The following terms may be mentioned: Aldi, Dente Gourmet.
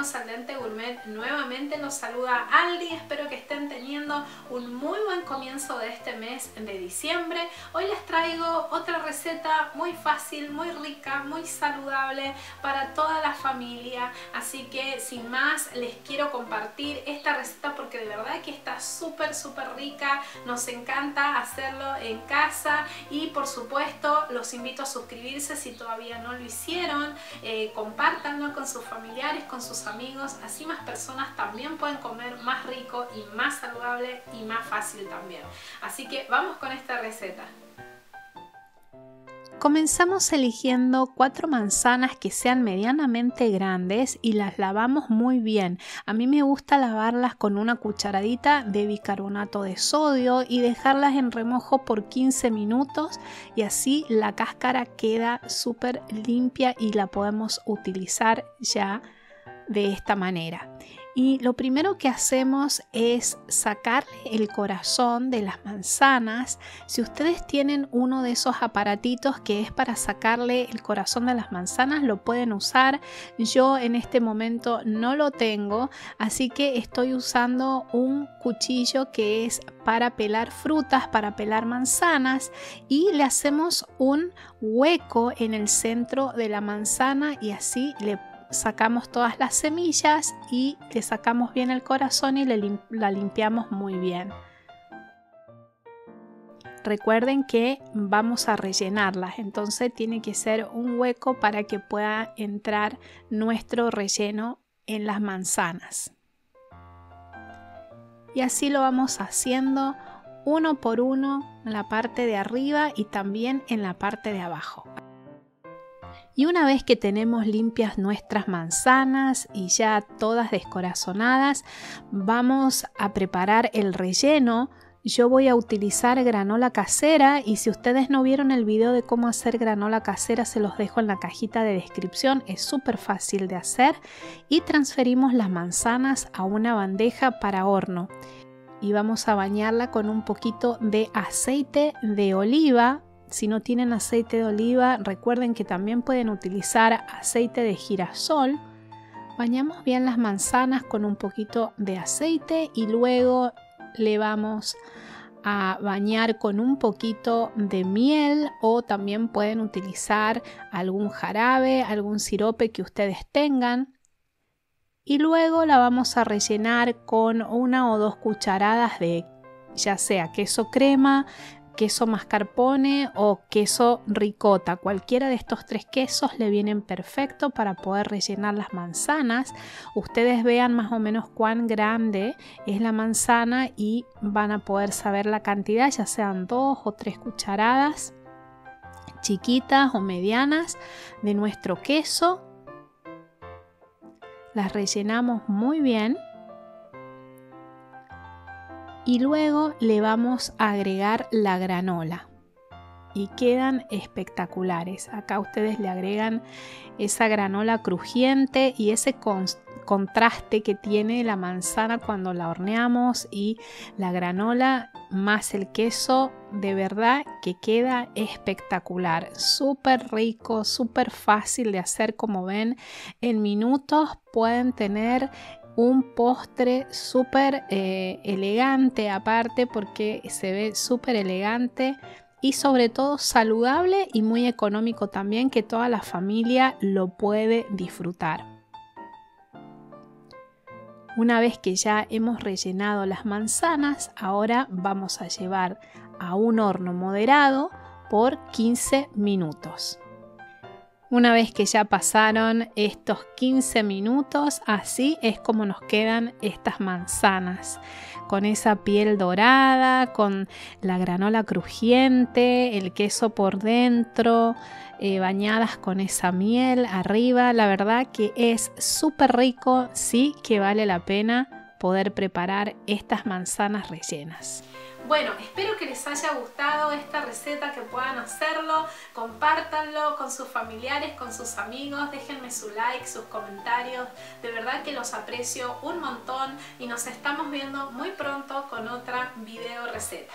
bienvenidos al Dente Gourmet. Nuevamente los saluda Aldi. Espero que estén teniendo un muy buen comienzo de este mes de diciembre. Hoy les traigo otra receta muy fácil, muy rica, muy saludable para toda la familia. Así que sin más les quiero compartir esta receta porque de verdad que está súper rica. Nos encanta hacerlo en casa y por supuesto los invito a suscribirse si todavía no lo hicieron. Compártanlo con sus familiares, con sus amigos, así más personas también pueden comer más rico y más saludable y más fácil también. Así que vamos con esta receta. Comenzamos eligiendo 4 manzanas que sean medianamente grandes y las lavamos muy bien. A mí me gusta lavarlas con una cucharadita de bicarbonato de sodio y dejarlas en remojo por 15 minutos y así la cáscara queda súper limpia y la podemos utilizar ya de esta manera. Y lo primero que hacemos es sacarle el corazón de las manzanas. Si ustedes tienen uno de esos aparatitos que es para sacarle el corazón de las manzanas, lo pueden usar. Yo en este momento no lo tengo, así que estoy usando un cuchillo que es para pelar frutas, para pelar manzanas, y le hacemos un hueco en el centro de la manzana y así le sacamos todas las semillas y le sacamos bien el corazón y la limpiamos muy bien. Recuerden que vamos a rellenarlas, entonces tiene que ser un hueco para que pueda entrar nuestro relleno en las manzanas. Y así lo vamos haciendo uno por uno en la parte de arriba y también en la parte de abajo. Y una vez que tenemos limpias nuestras manzanas y ya todas descorazonadas, vamos a preparar el relleno. Yo voy a utilizar granola casera y si ustedes no vieron el video de cómo hacer granola casera, se los dejo en la cajita de descripción. Es súper fácil de hacer. Y transferimos las manzanas a una bandeja para horno. Y vamos a bañarla con un poquito de aceite de oliva. Si no tienen aceite de oliva, recuerden que también pueden utilizar aceite de girasol. Bañamos bien las manzanas con un poquito de aceite y luego le vamos a bañar con un poquito de miel, o también pueden utilizar algún jarabe, algún sirope que ustedes tengan. Y luego la vamos a rellenar con 1 o 2 cucharadas de ya sea queso crema, queso mascarpone o queso ricota. Cualquiera de estos 3 quesos le vienen perfecto para poder rellenar las manzanas. Ustedes vean más o menos cuán grande es la manzana y van a poder saber la cantidad, ya sean 2 o 3 cucharadas chiquitas o medianas de nuestro queso. Las rellenamos muy bien. Y luego le vamos a agregar la granola y quedan espectaculares. Acá ustedes le agregan esa granola crujiente y ese contraste que tiene la manzana cuando la horneamos y la granola más el queso, de verdad que queda espectacular. Súper rico, súper fácil de hacer. Como ven, en minutos pueden tener un postre súper elegante, aparte porque se ve súper elegante y sobre todo saludable y muy económico también, que toda la familia lo puede disfrutar. Una vez que ya hemos rellenado las manzanas, ahora vamos a llevar a un horno moderado por 15 minutos. Una vez que ya pasaron estos 15 minutos, así es como nos quedan estas manzanas. Con esa piel dorada, con la granola crujiente, el queso por dentro, bañadas con esa miel arriba. La verdad que es súper rico, sí que vale la pena poder preparar estas manzanas rellenas. Bueno, espero que les haya gustado esta receta, que puedan hacerlo, compártanlo con sus familiares, con sus amigos, déjenme su like, sus comentarios, de verdad que los aprecio un montón y nos estamos viendo muy pronto con otra video receta.